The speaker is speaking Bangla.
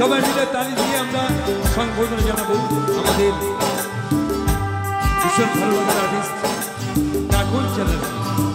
সবাই মিলে তালি দিয়ে আমরা সংবর্ধনা জানাবো আমাদের ভীষণ ভালো লাগার আর্টিস্ট ডাকুন চ্যানেল।